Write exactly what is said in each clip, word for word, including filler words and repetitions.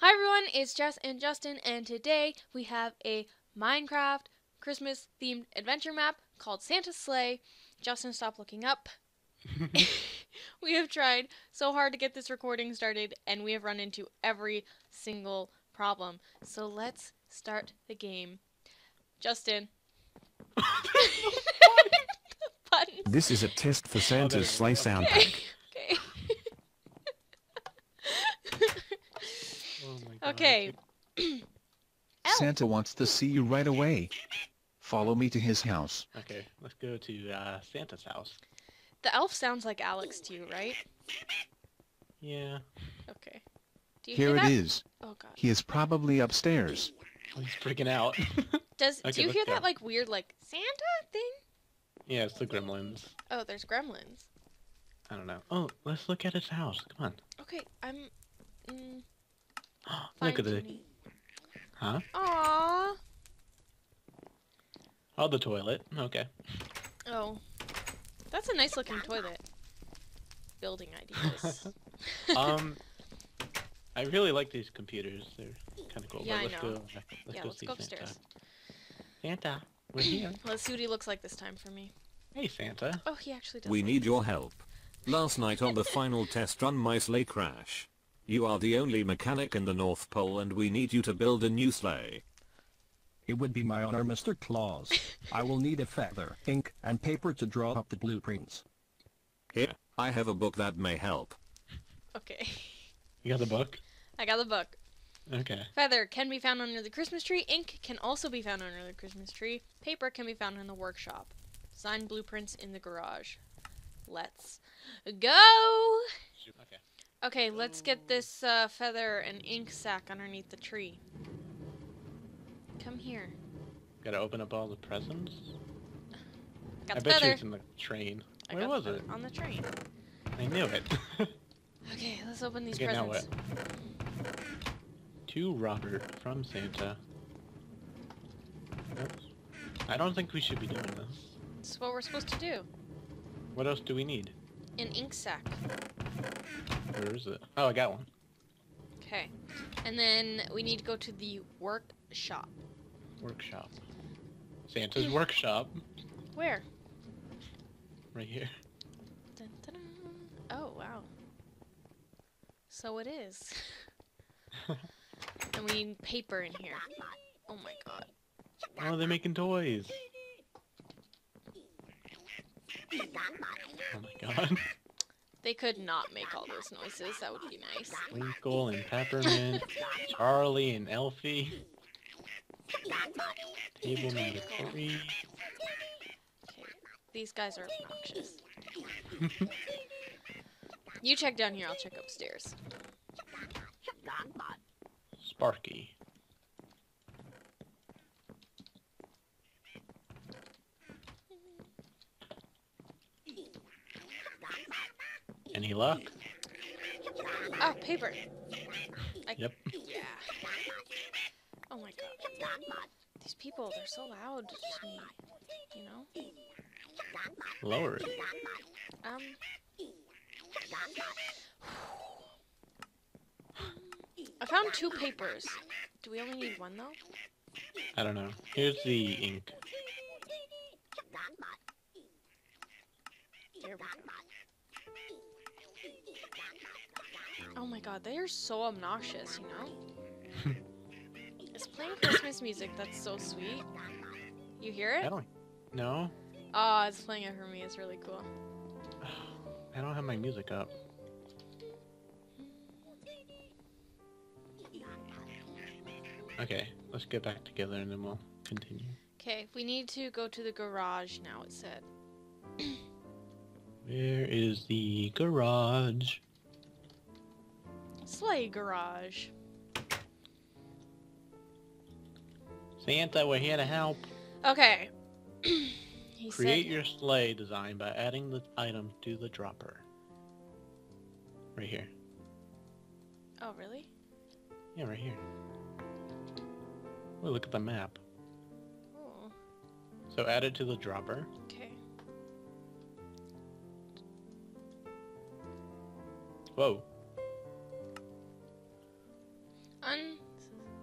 Hi everyone, it's Jess and Justin, and today we have a Minecraft Christmas themed adventure map called Santa's Sleigh. Justin, stop looking up. We have tried so hard to get this recording started, and we have run into every single problem. So let's start the game. Justin. This is a test for Santa's Sleigh sound pack. Okay. Oh my God. Okay. Santa wants to see you right away. Follow me to his house. Okay, let's go to uh, Santa's house. The elf sounds like Alex to you, right? Yeah. Okay. Do you hear that? Here it is. Oh God. He is probably upstairs. Oh, he's freaking out. Does okay, do you hear go. that like weird like Santa thing? Yeah, it's the gremlins. Oh, there's gremlins. I don't know. Oh, let's look at his house. Come on. Okay, I'm... Mm, look at the... Huh? Aww. Oh, the toilet. Okay. Oh. That's a nice looking toilet. Building ideas. um, I really like these computers. They're kind of cool. Yeah, but let's I know. Go, let's yeah, go let's see go upstairs. Santa. Santa. We're here. Let's see what he looks like this time for me. Hey, Santa. Oh, he actually does. We need your help. Last night on the final test run, my sleigh crashed. You are the only mechanic in the North Pole, and we need you to build a new sleigh. It would be my honor, Mister Claus. I will need a feather, ink, and paper to draw up the blueprints. Here, I have a book that may help. Okay. You got the book? I got the book. Okay. Feather can be found under the Christmas tree. Ink can also be found under the Christmas tree. Paper can be found in the workshop. Design blueprints in the garage. Let's go! Okay, okay let's get this uh, feather and ink sack underneath the tree. Come here. Gotta open up all the presents? Got the I bet feather. You it's in the train. I Where was it? On the train. I knew it. Okay, let's open these okay, presents. Now what? To Robert from Santa. Oops. I don't think we should be doing this. It's what we're supposed to do. What else do we need? An ink sack. Where is it? Oh, I got one. Okay. And then we need to go to the workshop. Workshop. Santa's workshop. Where? Right here. Dun, dun, dun. Oh, wow. So it is. And we need paper in here. Oh my God. Oh, they're making toys. Oh my God. They could not make all those noises. That would be nice. Winkle and Peppermint, Charlie and Elfie. Table number three. Okay. These guys are obnoxious. You check down here. I'll check upstairs. Sparky. Any luck? Oh, paper. I... Yep. Yeah. Oh my God. These people, they're so loud to me. You know? Lower it. Um. I found two papers. Do we only need one, though? I don't know. Here's the ink. Oh my God, they are so obnoxious, you know? It's playing Christmas music. That's so sweet. You hear it? I don't... No. Oh, it's playing it for me. It's really cool. I don't have my music up. Okay, let's get back together and then we'll continue. Okay, we need to go to the garage now, it said. Where is the garage? Sleigh garage. Santa, we're here to help. Okay. He Create said... your sleigh design by adding the items to the dropper. Right here. Oh, really? Yeah, right here. Look at the map. Oh. So add it to the dropper. Okay. Whoa. Un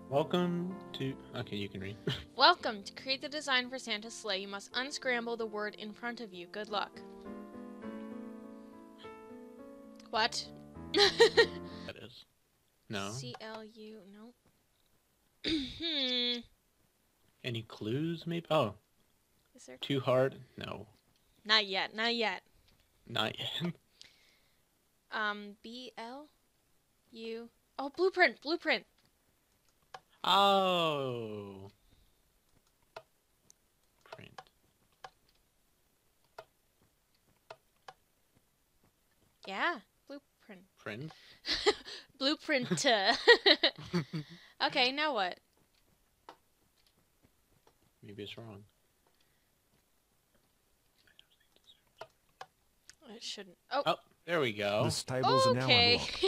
Welcome to... Okay, you can read. Welcome. To create the design for Santa's sleigh, you must unscramble the word in front of you. Good luck. What? That is. No. C L U. No. Any clues, maybe? Oh. Is there... Too hard? No. Not yet. Not yet. Not yet. um, B L U. Oh, blueprint. Blueprint. Oh. Print. Yeah, blueprint. Print. Blueprint. Okay, now what? Maybe it's wrong. It shouldn't. Oh. Oh, there we go. The stables oh, okay. are now unlocked.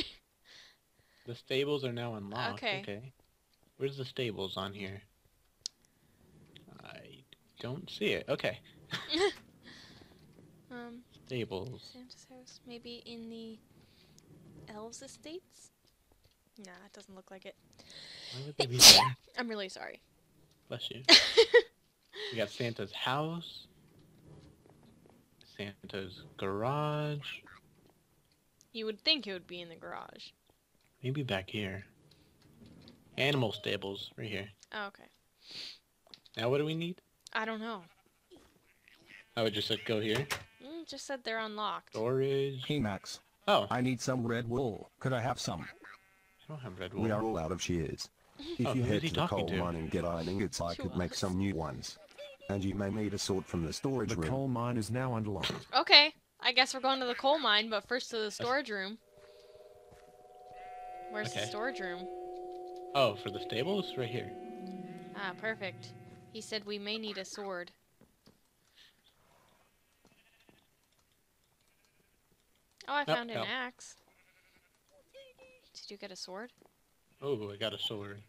The stables are now unlocked. Okay. Okay. Where's the stables on here? I don't see it. Okay. um, stables. Santa's house, maybe in the elves' estates? Nah, it doesn't look like it. Why would they be there? I'm really sorry. Bless you. We got Santa's house. Santa's garage. You would think it would be in the garage. Maybe back here. Animal stables, right here. Oh, okay. Now what do we need? I don't know. Oh, it just said go here? Mm, just said they're unlocked. Storage. Hey, Max. Oh. I need some red wool. Could I have some? I don't have red wool. We are all out of shears. If oh, you head he to the coal to? mine and get ironing it's I she could was. make some new ones. And you may need a sword from the storage the room. The coal mine is now unlocked. Okay. I guess we're going to the coal mine, but first to the storage room. Where's okay. the storage room? Oh, for the stables? Right here. Ah, perfect. He said we may need a sword. Oh, I nope, found an nope. axe. Did you get a sword? Oh, I got a sword.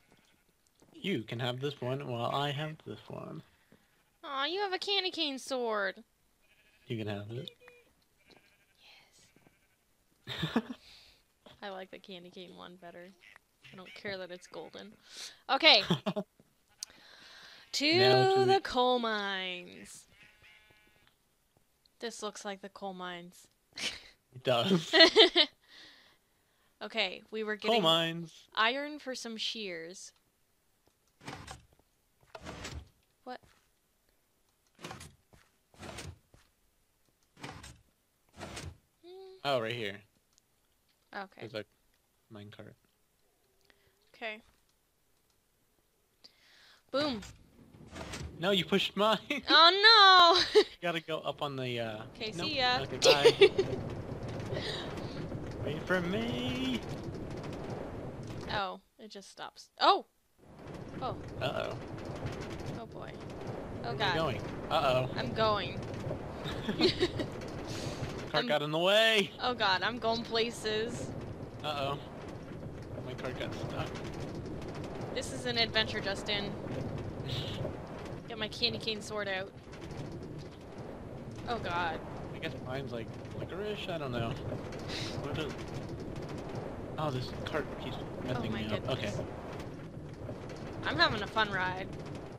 You can have this one while I have this one. Aw, you have a candy cane sword. You can have it. Yes. I like the candy cane one better. I don't care that it's golden. Okay. to, to the, the coal mines. This looks like the coal mines. It does. Okay, we were getting coal mines. Iron for some shears. What? Oh, right here. Okay. There's like a minecart. Okay. Boom. No, you pushed mine. Oh no! You gotta go up on the. Uh... Okay, nope. See ya. Okay, bye. Wait for me. Oh, it just stops. Oh. Oh. Uh oh. Oh boy. Oh god. Where are you going? Uh oh. I'm going. Cart I'm... got in the way. Oh god, I'm going places. Uh oh. My card got stuck. This is an adventure, Justin. Get my candy cane sword out. Oh god. I guess mine's like licorice? I don't know. What is... Oh, this cart keeps messing me up. Okay. I'm having a fun ride.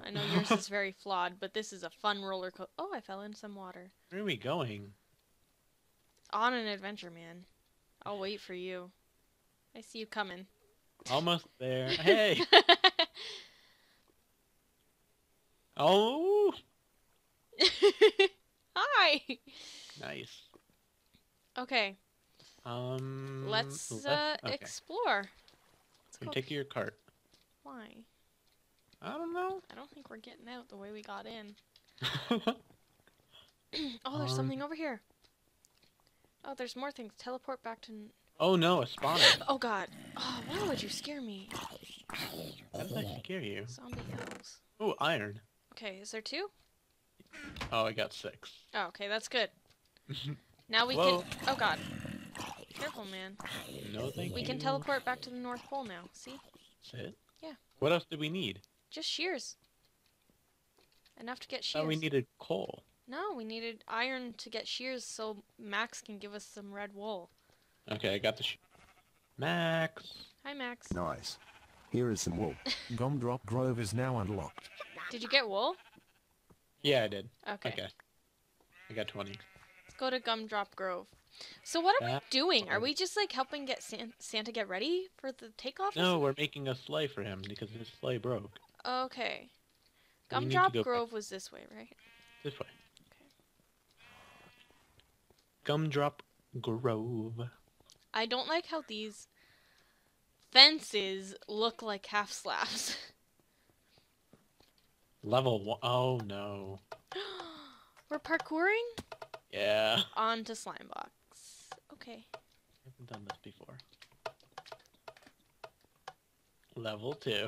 I know yours is very flawed, but this is a fun roller co- Oh, I fell in some water. Where are we going? On an adventure, man. I'll wait for you. I see you coming. Almost there. Hey! Oh! Hi! Nice. Okay. Um. Let's uh, okay. explore. Let's go take your cart. Why? I don't know. I don't think we're getting out the way we got in. Oh, there's um, something over here. Oh, there's more things. Teleport back to. Oh no, a spawner. Oh god. Oh, why would you scare me? How did I scare you? Zombie elves. Oh, iron. Okay, is there two? Oh, I got six. Oh, okay, that's good. Now we Whoa. can... Oh god. Careful, man. No, thank we you. can teleport back to the North Pole now, see? That's it? Yeah. What else did we need? Just shears. Enough to get shears. Oh, we needed coal. No, we needed iron to get shears so Max can give us some red wool. Okay, I got the sh Max. Hi, Max. Nice. Here is some wool. Gumdrop Grove is now unlocked. Did you get wool? Yeah, I did. Okay. Okay. I got twenty. Let's go to Gumdrop Grove. So what are uh, we doing? Are we just like helping get San Santa get ready for the takeoff? No, we're making a sleigh for him because his sleigh broke. Okay. Gumdrop Grove was this way, right? This way. Okay. Gumdrop Grove. I don't like how these fences look like half slabs. Level one. Oh no. We're parkouring? Yeah. On to slime box. Okay. I haven't done this before. Level two.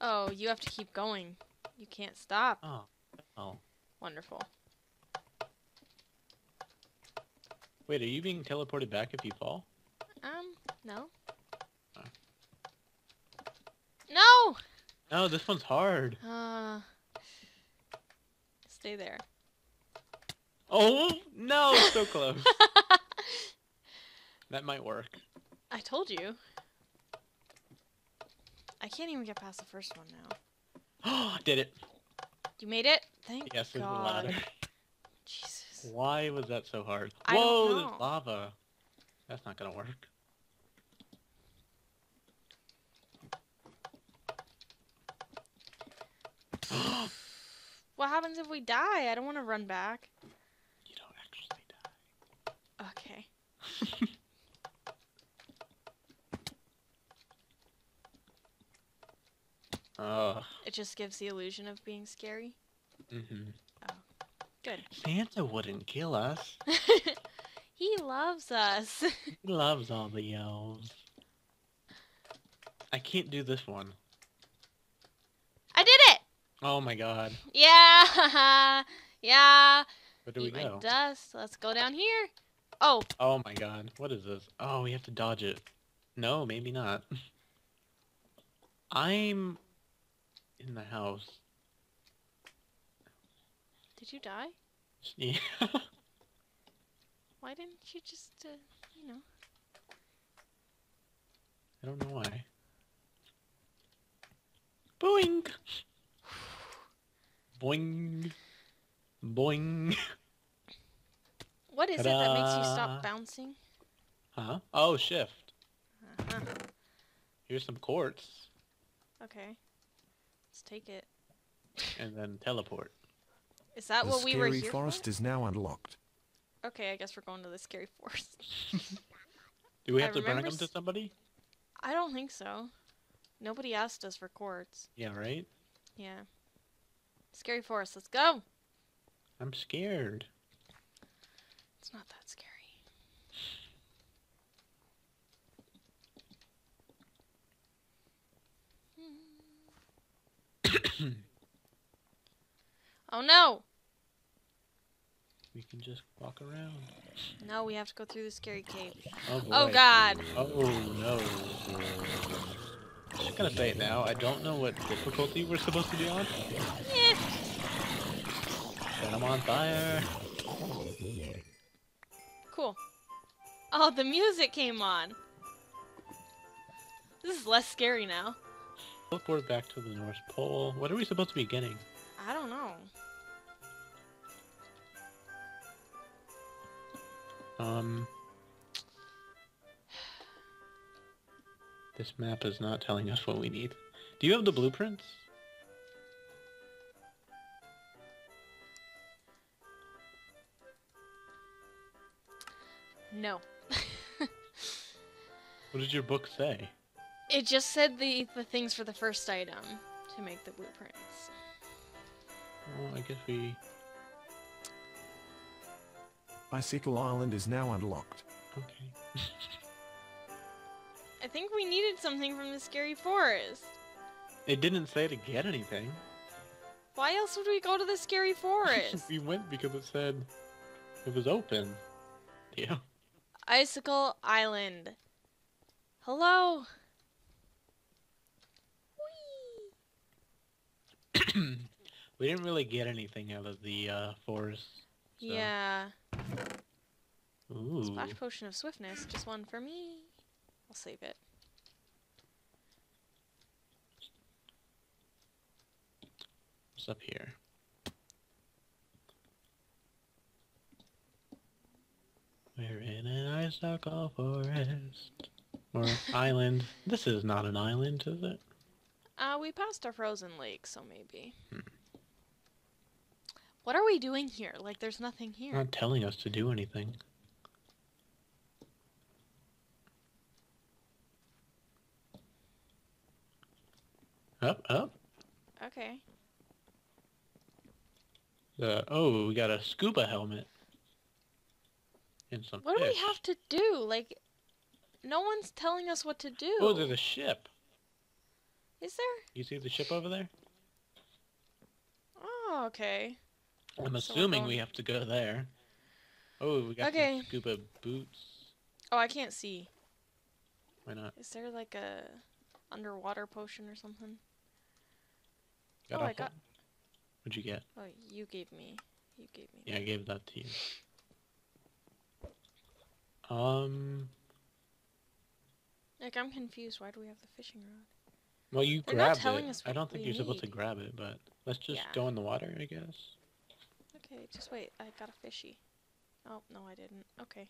Oh, you have to keep going. You can't stop. Oh. Oh. Wonderful. Wait, are you being teleported back if you fall? Um, no. Oh. No! No, this one's hard. Uh, stay there. Oh, no, so close. That might work. I told you. I can't even get past the first one now. Oh, I did it. You made it? Thank yes, God. Yes, Jesus. Why was that so hard? I Whoa, don't know. There's lava. That's not going to work. What happens if we die? I don't want to run back. You don't actually die. Okay. Oh. It just gives the illusion of being scary. Mm-hmm. Oh, good. Santa wouldn't kill us. He loves us. He loves all the elves. I can't do this one. I did it! Oh my god. Yeah! Yeah! Where do Eat we go? My dust. Let's go down here. Oh! Oh my god. What is this? Oh, we have to dodge it. No, maybe not. I'm... in the house. Did you die? Yeah. Why didn't you just, uh, you know? I don't know why. Boing! Boing. Boing. What is it that makes you stop bouncing? Huh? Oh, shift. Uh-huh. Here's some quartz. Okay. Let's take it. And then teleport. Is that what we were here for? The scary forest is now unlocked. Okay, I guess we're going to the scary forest. Do we have to burn them to somebody? I don't think so. Nobody asked us for quartz. Yeah, right? Yeah. Scary forest, let's go! I'm scared. It's not that scary. Oh no! We can just walk around. No, we have to go through the scary cave. Oh, oh god! Oh no. I'm just gonna say it now, I don't know what difficulty we're supposed to be on. Eh. Set them on fire! Cool. Oh, the music came on! This is less scary now. Teleport back to the North Pole. What are we supposed to be getting? I don't know. Um... This map is not telling us what we need. Do you have the blueprints? No. What did your book say? It just said the, the things for the first item to make the blueprints. Well, I guess we... Icicle Island is now unlocked. Okay. I think we needed something from the scary forest. It didn't say to get anything. Why else would we go to the scary forest? We went because it said it was open. Yeah. Icicle Island. Hello. We didn't really get anything out of the uh, forest. So. Yeah. Ooh. Splash potion of swiftness, just one for me. I'll save it. What's up here? We're in an icicle forest. Or island. This is not an island, is it? Uh, we passed a frozen lake, so maybe. Hmm. What are we doing here? Like, there's nothing here. Not telling us to do anything. Up, up. Okay. Uh, oh, we got a scuba helmet. And some what fish. Do we have to do? Like, no one's telling us what to do. Oh, there's a ship. Is there? You see the ship over there? Oh, okay. I'm assuming we have to go there. Oh, we got okay. some scuba boots. Oh, I can't see. Why not? Is there like a underwater potion or something? Got oh, I got... What'd you get? Oh, you gave me. You gave me. Yeah, that. I gave that to you. Um... Like, I'm confused. Why do we have the fishing rod? Well, you They're grabbed it. I don't think you're need. supposed to grab it, but... Let's just yeah. go in the water, I guess. Okay, just wait. I got a fishy. Oh, no, I didn't. Okay.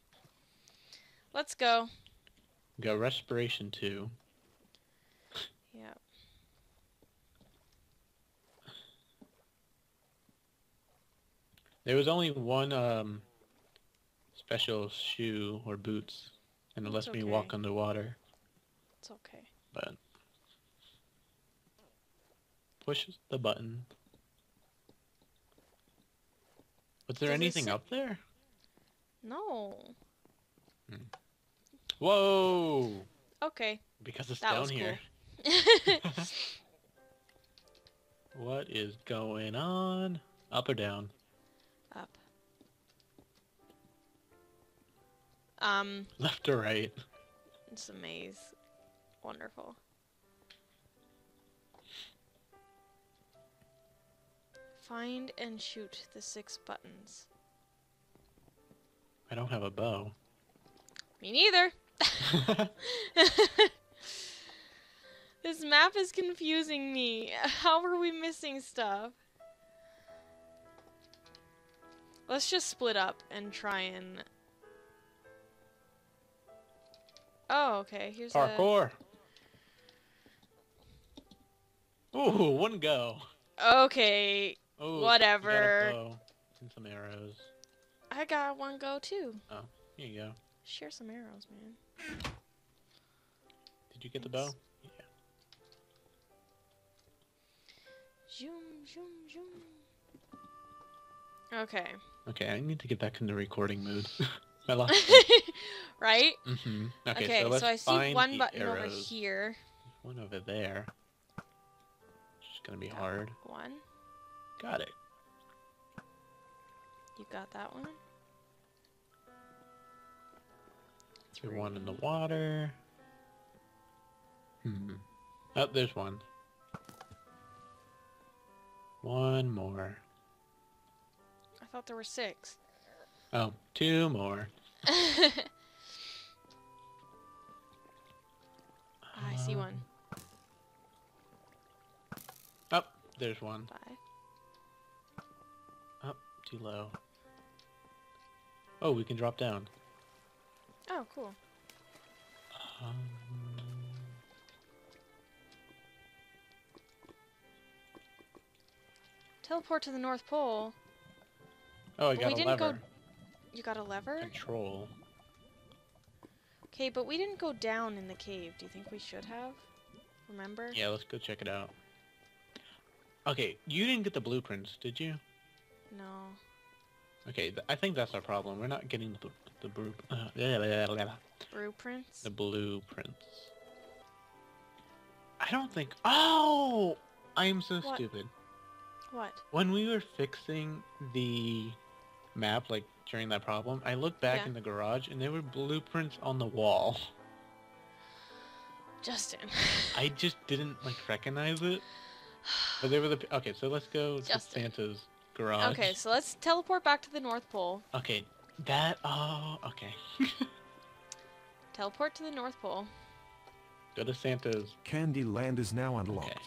Let's go. We got respiration, too. Yeah. There was only one um, special shoe or boots, and it lets okay. me walk underwater. It's okay. But push the button. Was there Does anything up there? No. Hmm. Whoa! Okay. Because it's that down here. Cool. What is going on? Up or down? Up. Um. Left or right? It's a maze. Wonderful. Find and shoot the six buttons. I don't have a bow. Me neither. This map is confusing me. How are we missing stuff? Let's just split up and try and... Oh, okay. Here's parkour. A... Ooh, one go. Okay. Oh, whatever. Got a bow and some arrows. I got one go, too. Oh, here you go. Share some arrows, man. Did you get Thanks. the bow? Yeah. Zoom, zoom, zoom. Okay. Okay, I need to get back into recording mood. I lost it. Right? Mm-hmm. Okay, okay so, let's so I see one button arrows. over here. There's one over there. It's gonna be got hard. One. Got it. You got that one? There's one in the water. Hmm. Oh, there's one. One more. I thought there were six. Oh, two more. I um, see one. Oh, there's one. Five. Oh, too low. Oh, we can drop down. Oh, cool. Um, Teleport to the North Pole. Oh, I got we a didn't lever. Go You got a lever? Control. Okay, but we didn't go down in the cave. Do you think we should have? Remember? Yeah, let's go check it out. Okay, you didn't get the blueprints, did you? No. Okay, th I think that's our problem. We're not getting the the brew, uh, blah, blah, blah, blah. blueprints. The blueprints. I don't think. Oh, I am so what? stupid. What? When we were fixing the map, like during that problem, I looked back yeah. in the garage and there were blueprints on the wall. Justin. I just didn't like recognize it. But they were the okay. So let's go Justin. to Santa's garage. Okay, so let's teleport back to the North Pole. Okay, that. Oh, okay. Teleport to the North Pole. Go to Santa's. Candy Land is now unlocked. Okay.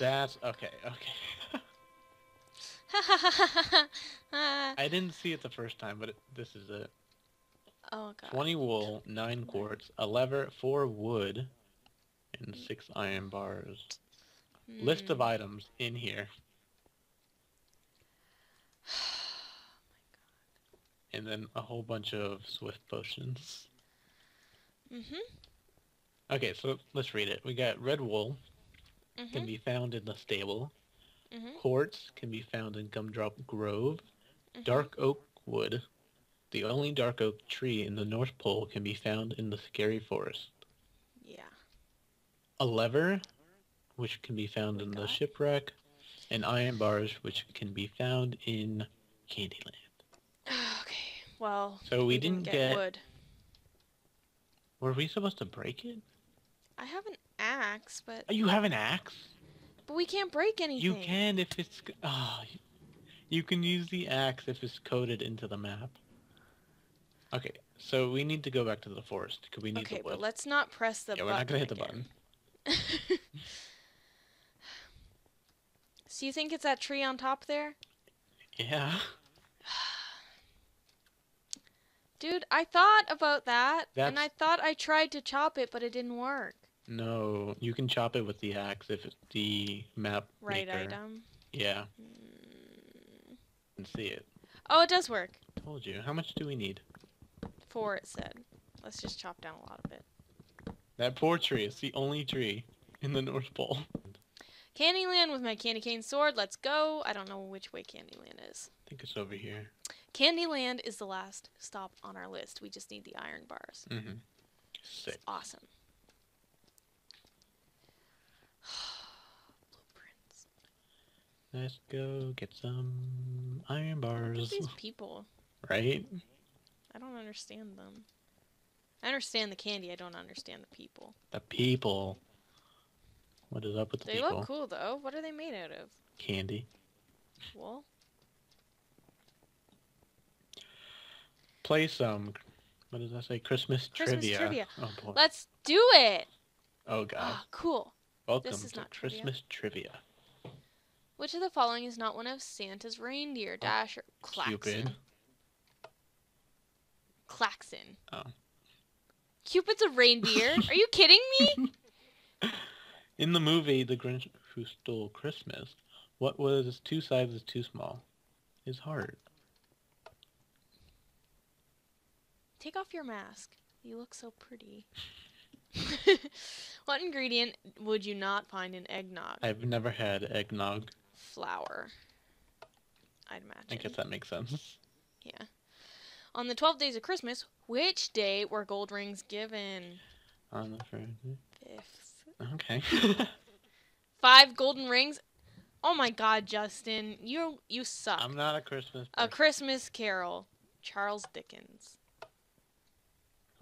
That's okay. Okay. I didn't see it the first time, but it, this is it. Oh god. Twenty wool, nine quartz, a lever, four wood, and six iron bars. Mm. List of items in here. Oh my god. And then a whole bunch of swift potions. Mm-hmm. Okay, so let's read it. We got red wool. Mm-hmm. Can be found in the stable. Mm-hmm. Quartz can be found in Gumdrop Grove. Mm-hmm. Dark oak wood. The only dark oak tree in the North Pole can be found in the scary forest. Yeah. A lever, which can be found oh in God. the shipwreck. And iron bars, which can be found in Candy Land. Okay, well, so we, we didn't, didn't get, get... wood. Were we supposed to break it? I have an axe, but... Oh, you have an axe? But we can't break anything. You can if it's... Oh, you can use the axe if it's coded into the map. Okay, so we need to go back to the forest, because we need okay, the wood. Okay, but let's not press the yeah, button. Yeah, we're not going to hit again. the button. So you think it's that tree on top there? Yeah. Dude, I thought about that, That's... and I thought I tried to chop it, but it didn't work. No, you can chop it with the axe if it's the map Right maker. item? Yeah. Mm. And see it. Oh, it does work. Told you. How much do we need? Four, it said. Let's just chop down a lot of it. That poor tree is the only tree in the North Pole. Candyland with my candy cane sword. Let's go. I don't know which way Candyland is. I think it's over here. Candyland is the last stop on our list. We just need the iron bars. Mm-hmm. Sick. It's awesome. Blueprints. Let's go get some iron bars. Look at these people. Right? I don't understand them. I understand the candy. I don't understand the people. The people. What is up with the they people? They look cool, though. What are they made out of? Candy. Wool. Play some. What does that say? Christmas, Christmas trivia. trivia. Oh boy. Let's do it. Oh god. Oh, cool. Welcome this is to not Christmas trivia. trivia. Which of the following is not one of Santa's reindeer? Dash or Klaxon? Cupid. Klaxon. Oh. Cupid's a reindeer? Are you kidding me? In the movie The Grinch Who Stole Christmas, what was two sizes too small? His heart. Take off your mask. You look so pretty. What ingredient would you not find in eggnog? I've never had eggnog. Flour. I'd imagine. I guess that makes sense. Yeah. On the twelve days of Christmas, which day were gold rings given? On the fifth. Okay. Five golden rings? Oh my god, Justin. You you suck. I'm not a Christmas person. A Christmas Carol. Charles Dickens.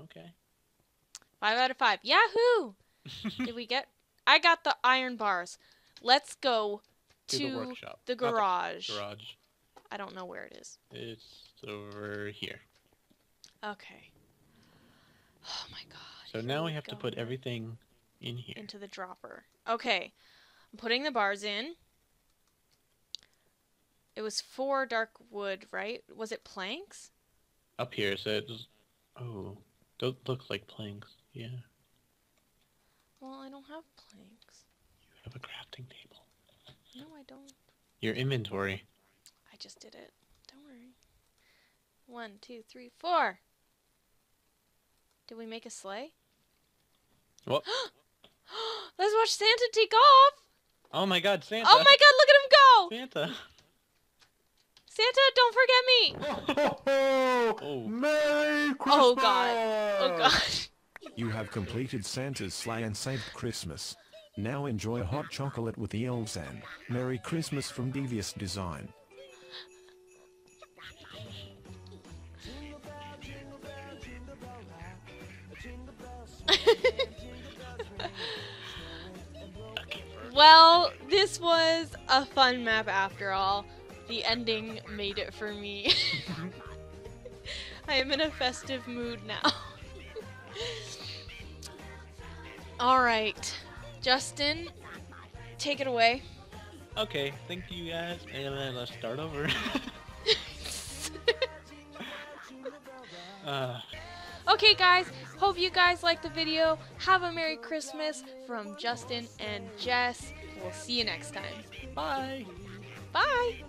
Okay. Five out of five. Yahoo! Did we get... I got the iron bars. Let's go to, to the, workshop. the garage. The garage. I don't know where it is. It's... It's over here. Okay. Oh my god. So now we have to put everything in here. Into the dropper. Okay. I'm putting the bars in. It was four dark wood, right? Was it planks? Up here, so it's... Oh. Those look like planks. Yeah. Well, I don't have planks. You have a crafting table. No, I don't. Your inventory. I just did it. Don't worry. One, two, three, four. Did we make a sleigh? What? Let's watch Santa take off. Oh my god, Santa. Oh my god, look at him go. Santa. Santa, don't forget me. Oh, oh. Merry Christmas. Oh god. Oh god. You have completed Santa's sleigh and saved Christmas. Now enjoy hot chocolate with the elves and Merry Christmas from Devious Design. Well, this was a fun map after all. The ending made it for me. I am in a festive mood now. Alright, Justin, take it away. Okay, thank you guys, and then let's start over. uh. Okay guys, hope you guys liked the video. Have a Merry Christmas from Justin and Jess. We'll see you next time. Bye. Bye.